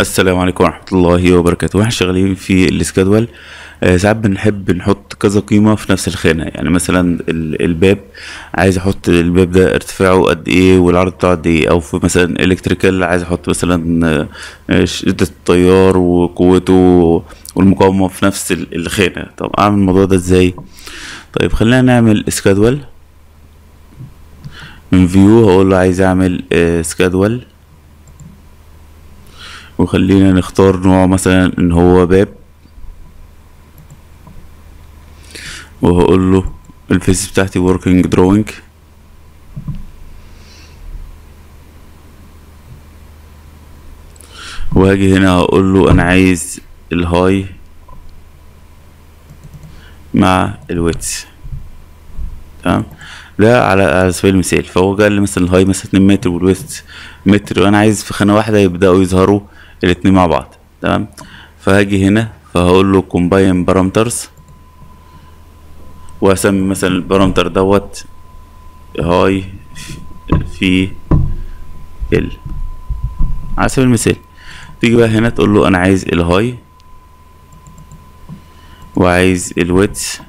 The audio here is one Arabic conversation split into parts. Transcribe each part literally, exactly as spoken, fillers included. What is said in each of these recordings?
السلام عليكم ورحمه الله وبركاته. واحنا شغالين في السكادول آه ساعات بنحب نحط كذا قيمه في نفس الخانه، يعني مثلا الباب عايز احط الباب ده ارتفاعه قد ايه والعرض بتاعه قد ايه، او في مثلا الكتريكال عايز احط مثلا شده التيار وقوته والمقاومه في نفس الخانه. طب اعمل الموضوع ده ازاي؟ طيب خلينا نعمل سكادول من فيو، هقول له عايز اعمل سكادول وخلينا نختار نوع مثلا ان هو باب، وهقول له الفيس بتاعتي working drawing، وهاجي هنا هقول له انا عايز الهاي مع الويدث. تمام، ده على على سبيل المثال، فهو قال لي مثلا الهاي مثلا اتنين متر والويدث متر، وانا عايز في خانه واحده يبداوا يظهروا الاتنين مع بعض. تمام، فهاجي هنا فهقول له Combine Parameters، وهسمي مثلا البارامتر دوت هاي في ال على سبيل المثال. تيجي بقى هنا تقول له انا عايز الهاي وعايز الويدث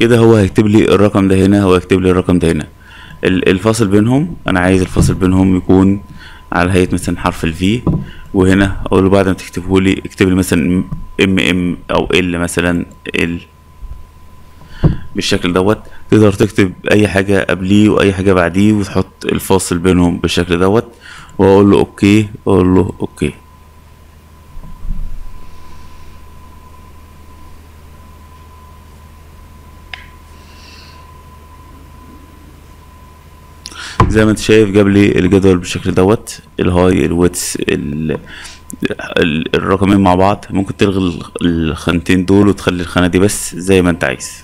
كده، هو هيكتب لي الرقم ده هنا، هو هيكتب لي الرقم ده هنا. الفاصل بينهم انا عايز الفاصل بينهم يكون على هيئه مثلا حرف الفي، وهنا اقول له بعد ما تكتبه لي اكتب لي مثلا ام ام او ال مثلا ال بالشكل دوت. تقدر تكتب اي حاجه قبليه واي حاجه بعديه وتحط الفاصل بينهم بالشكل دوت، واقول له اوكي، اقول له اوكي. زي ما انت شايف جاب لي الجدول بالشكل دوت، الهاي الويدث الرقمين مع بعض. ممكن تلغي الخانتين دول وتخلي الخانه دي بس زي ما انت عايز.